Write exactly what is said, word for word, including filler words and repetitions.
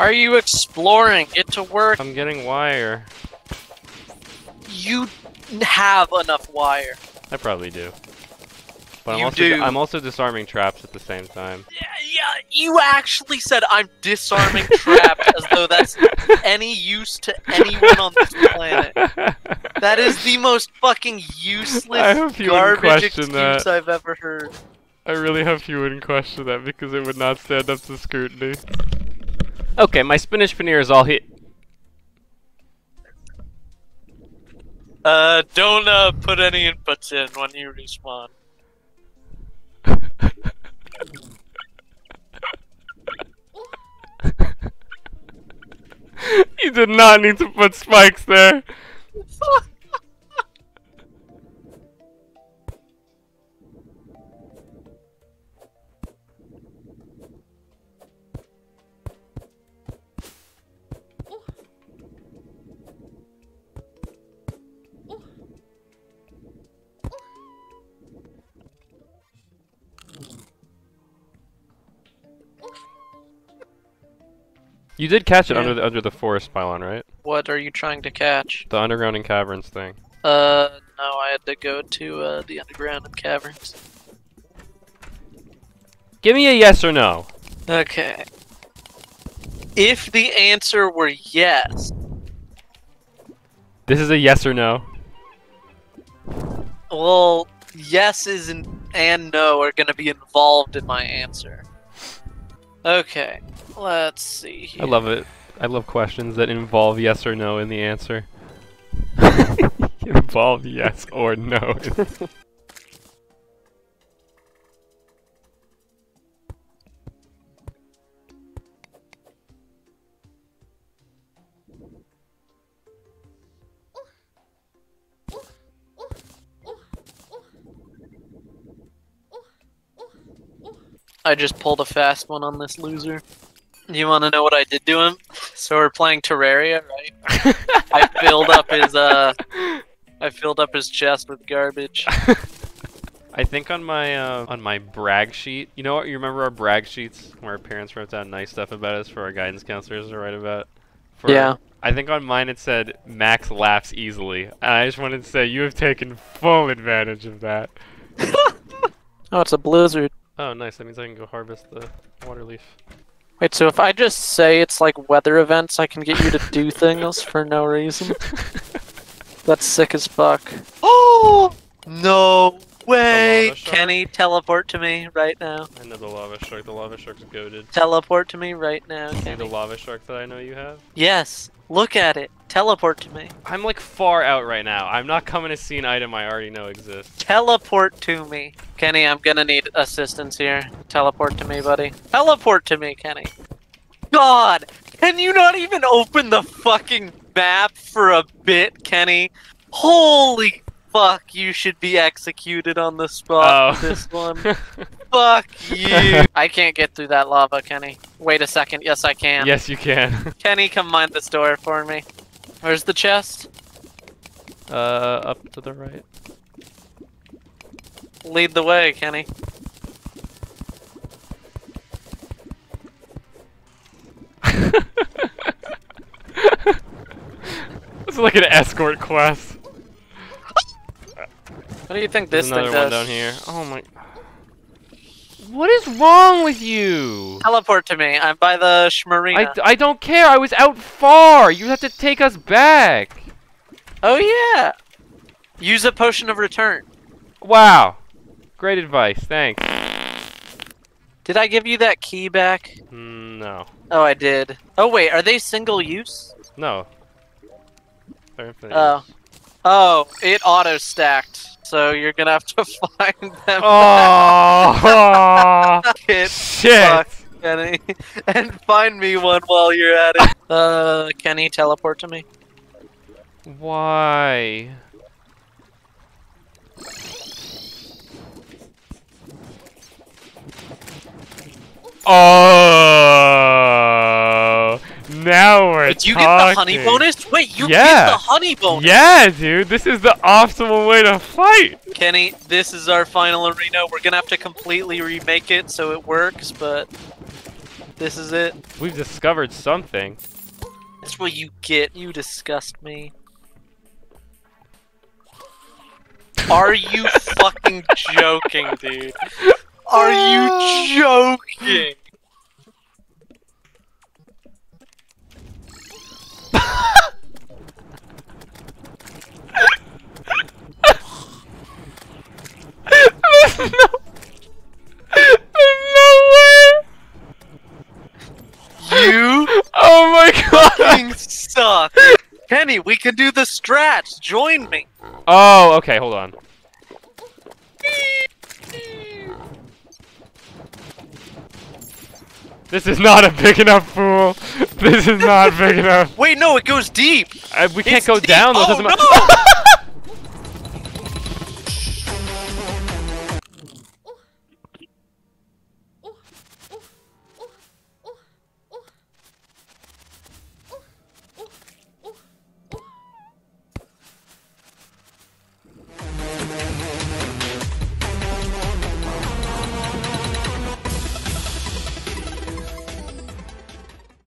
Are you exploring? Get to work. I'm getting wire. You have enough wire. I probably do. But I'm, you also do. I'm also disarming traps at the same time. Yeah, yeah, you actually said I'm disarming traps as though that's any use to anyone on this planet. That is the most fucking useless, I hope you garbage excuse that. I've ever heard. I really hope you wouldn't question that because it would not stand up to scrutiny. Okay, my spinach paneer is all he- Uh, don't uh, put any inputs in when you respawn. You did not need to put spikes there. You did catch it yeah. under the under the forest pylon, right? What are you trying to catch? The underground and caverns thing. Uh, no, I had to go to uh, the underground and caverns. Give me a yes or no. Okay. If the answer were yes. This is a yes or no. Well, yeses and, and no are gonna be involved in my answer. Okay. Let's see here. I love it. I love questions that involve yes or no in the answer. Involve yes or no. I just pulled a fast one on this loser. You want to know what I did to him? So we're playing Terraria, right? I filled up his uh, I filled up his chest with garbage. I think on my uh, on my brag sheet, you know what? You remember our brag sheets where our parents wrote down nice stuff about us for our guidance counselors to write about? For, yeah. I think on mine it said Max laughs easily, and I just wanted to say you have taken full advantage of that. Oh, it's a blizzard. Oh, nice. That means I can go harvest the water leaf. Wait, so if I just say it's like weather events, I can get you to do things for no reason? That's sick as fuck. Oh! No way! Kenny, teleport to me right now. I know the lava shark. The lava shark's goated. Teleport to me right now, Kenny. See the lava shark that I know you have? Yes. Look at it. Teleport to me. I'm like far out right now. I'm not coming to see an item I already know exists. Teleport to me. Kenny, I'm gonna need assistance here. Teleport to me, buddy. Teleport to me, Kenny. God! Can you not even open the fucking map for a bit, Kenny? Holy fuck, you should be executed on the spot for this one. Fuck you. I can't get through that lava, Kenny. Wait a second. Yes, I can. Yes, you can. Kenny, come mine this door for me. Where's the chest? Uh, up to the right. Lead the way, Kenny. It's like an escort quest. What do you think this There's thing does? Another one down here. Oh my... What is wrong with you? Teleport to me. I'm by the Schmarina. I, I don't care. I was out far. You have to take us back. Oh, yeah. Use a potion of return. Wow. Great advice. Thanks. Did I give you that key back? Mm, no. Oh, I did. Oh, wait. Are they single use? No. They're infinite oh. use. Oh, it auto-stacked. So you're gonna have to find them. Oh, oh shit! Fucks, Kenny, and find me one while you're at it. Uh, Kenny, teleport to me. Why? Oh. Now we're Did you talking. Get the honey bonus? Wait, you yeah. get the honey bonus! Yeah, dude, this is the optimal way to fight! Kenny, this is our final arena. We're gonna have to completely remake it so it works, but... This is it. We've discovered something. That's what you get. You disgust me. Are you fucking joking, dude? Are you joking? There's no, there's no way. You? Oh my god! Fucking suck, Kenny. We can do the strats. Join me. Oh, okay. Hold on. This is not a big enough pool. This is not big enough. Wait, no, it goes deep. I, we it's can't go deep. down. Though. Oh, doesn't no!